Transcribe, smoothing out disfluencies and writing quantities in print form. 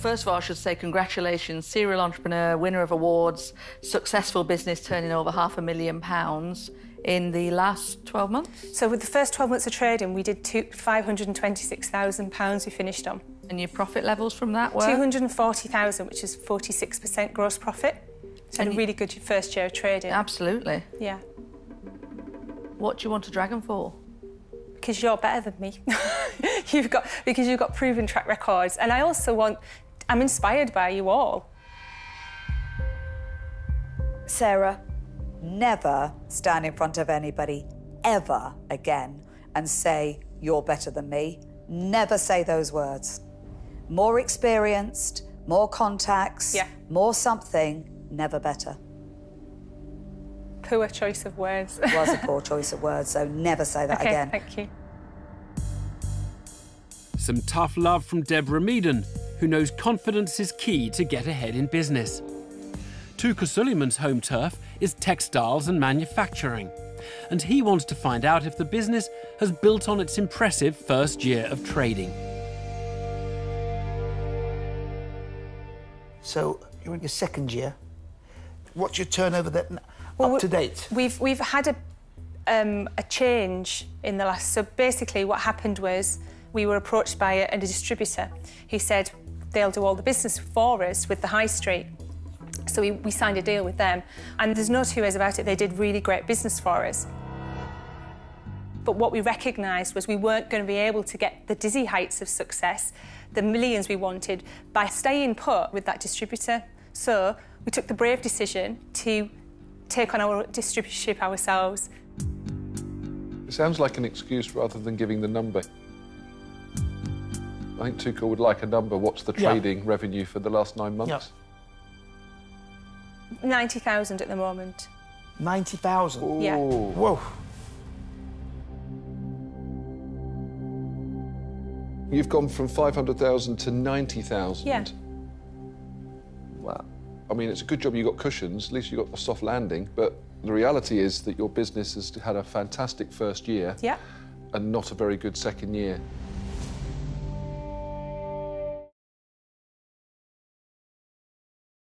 First of all, I should say congratulations, serial entrepreneur, winner of awards, successful business turning over £500,000 in the last 12 months. So with the first 12 months of trading, we did £526,000 we finished on. And your profit levels from that were? £240,000, which is 46% gross profit. So a really good first year of trading. Absolutely. Yeah. What do you want a dragon for? Because you're better than me. because you've got proven track records. And I also want... I'm inspired by you all. Sarah, never stand in front of anybody ever again and say, you're better than me. Never say those words. More experienced, more contacts, more something, never better. Poor choice of words. It was a poor choice of words, so never say that again. Thank you. Some tough love from Deborah Meaden, who knows confidence is key to get ahead in business. Tuukka Suleiman's home turf is textiles and manufacturing, and he wants to find out if the business has built on its impressive first year of trading. So you're in your second year. What's your turnover then? Well, up to date. We've had a change in the last... So basically what happened was we were approached by a distributor who said they'll do all the business for us with the high street. So we signed a deal with them. And there's no two ways about it, they did really great business for us. But what we recognised was we weren't going to be able to get the dizzy heights of success, the millions we wanted, by staying put with that distributor. So we took the brave decision to take on our distributorship ourselves. It sounds like an excuse rather than giving the number. I think Tuukka would like a number. What's the trading revenue for the last 9 months? Yeah. 90,000 at the moment. 90,000? Yeah. Whoa. You've gone from 500,000 to 90,000. Yeah. Wow. I mean, it's a good job you got cushions, at least you got a soft landing, but the reality is that your business has had a fantastic first year and not a very good second year.